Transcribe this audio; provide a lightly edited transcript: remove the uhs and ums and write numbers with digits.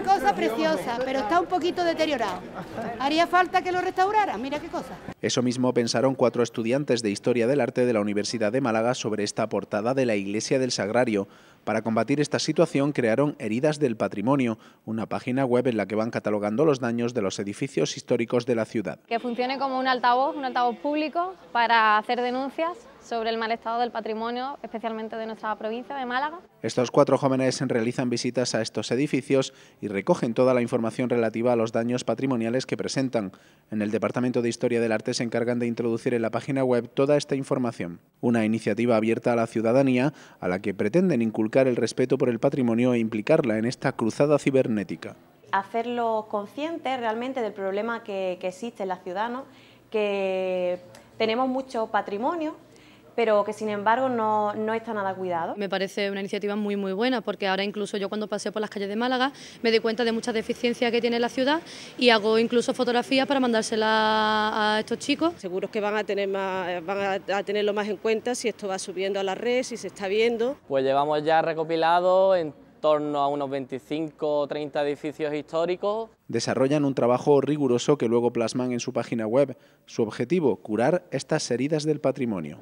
una cosa preciosa, pero está un poquito deteriorado. Haría falta que lo restauraran, mira qué cosa. Eso mismo pensaron 4 estudiantes de Historia del Arte de la Universidad de Málaga sobre esta portada de la Iglesia del Sagrario. Para combatir esta situación crearon Heridas del Patrimonio, una página web en la que van catalogando los daños de los edificios históricos de la ciudad. Que funcione como un altavoz público para hacer denuncias sobre el mal estado del patrimonio, especialmente de nuestra provincia de Málaga. Estos 4 jóvenes realizan visitas a estos edificios y recogen toda la información relativa a los daños patrimoniales que presentan. En el Departamento de Historia del Arte se encargan de introducir en la página web toda esta información. Una iniciativa abierta a la ciudadanía, a la que pretenden inculcar el respeto por el patrimonio e implicarla en esta cruzada cibernética. Hacerlos conscientes realmente del problema que existe en la ciudad, ¿no? Que tenemos mucho patrimonio, pero que sin embargo no está nada cuidado. Me parece una iniciativa muy buena, porque ahora incluso yo cuando paseo por las calles de Málaga me doy cuenta de muchas deficiencias que tiene la ciudad y hago incluso fotografías para mandárselas a estos chicos. Seguro que van a tenerlo más en cuenta si esto va subiendo a la red, si se está viendo. Pues llevamos ya recopilado en torno a unos 25 o 30 edificios históricos. Desarrollan un trabajo riguroso que luego plasman en su página web. Su objetivo, curar estas heridas del patrimonio.